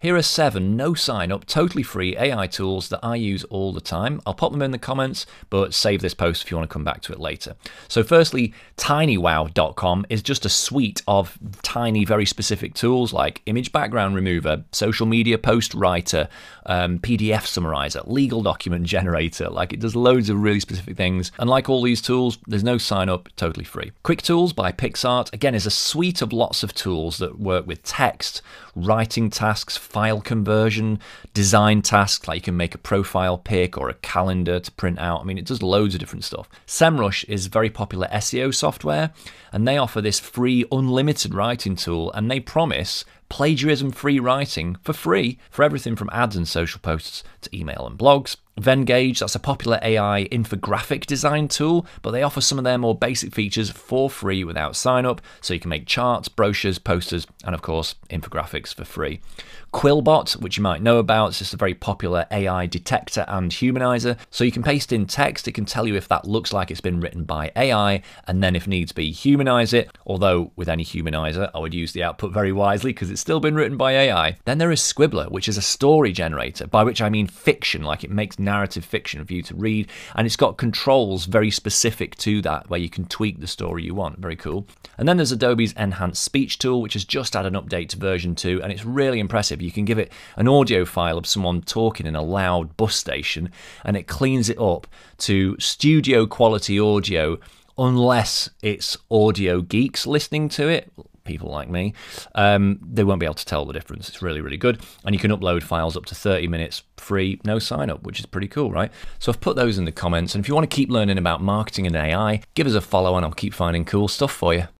Here are 7 no sign up, totally free AI tools that I use all the time. I'll pop them in the comments, but save this post if you want to come back to it later. So firstly, tinywow.com is just a suite of tiny, very specific tools like image background remover, social media post writer, PDF summarizer, legal document generator. Like, it does loads of really specific things. And like all these tools, there's no sign up, totally free. Quick Tools by PixArt, again, is a suite of lots of tools that work with text, writing tasks, file conversion, design tasks, like you can make a profile pic or a calendar to print out. I mean, it does loads of different stuff. SEMrush is very popular SEO software, and they offer this free unlimited writing tool, and they promise plagiarism-free writing for free for everything from ads and social posts to email and blogs. Venngage, that's a popular AI infographic design tool, but they offer some of their more basic features for free without sign-up, so you can make charts, brochures, posters, and of course, infographics for free. Quillbot, which you might know about, it's just a very popular AI detector and humanizer, so you can paste in text, it can tell you if that looks like it's been written by AI, and then if needs be, humanize it, although with any humanizer, I would use the output very wisely because it's still been written by AI. Then there is Squibbler, which is a story generator, by which I mean fiction, like it makes narrative fiction for you to read, and it's got controls very specific to that where you can tweak the story you want. Very cool. And then there's Adobe's Enhanced Speech tool, which has just had an update to version 2, and it's really impressive. You can give it an audio file of someone talking in a loud bus station, and it cleans it up to studio quality audio, unless it's audio geeks listening to it. People like me, they won't be able to tell the difference. It's really, really good. And you can upload files up to 30 minutes free, no sign up, which is pretty cool, right? So I've put those in the comments. And if you want to keep learning about marketing and AI, give us a follow and I'll keep finding cool stuff for you.